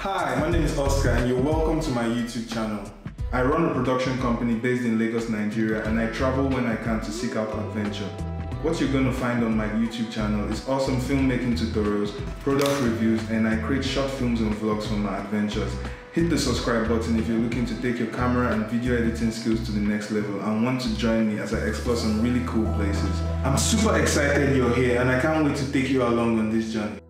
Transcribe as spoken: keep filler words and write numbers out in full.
Hi, my name is Oscar and you're welcome to my YouTube channel. I run a production company based in Lagos, Nigeria, and I travel when I can to seek out adventure. What you're going to find on my YouTube channel is awesome filmmaking tutorials, product reviews, and I create short films and vlogs from my adventures. Hit the subscribe button if you're looking to take your camera and video editing skills to the next level and want to join me as I explore some really cool places. I'm super excited you're here and I can't wait to take you along on this journey.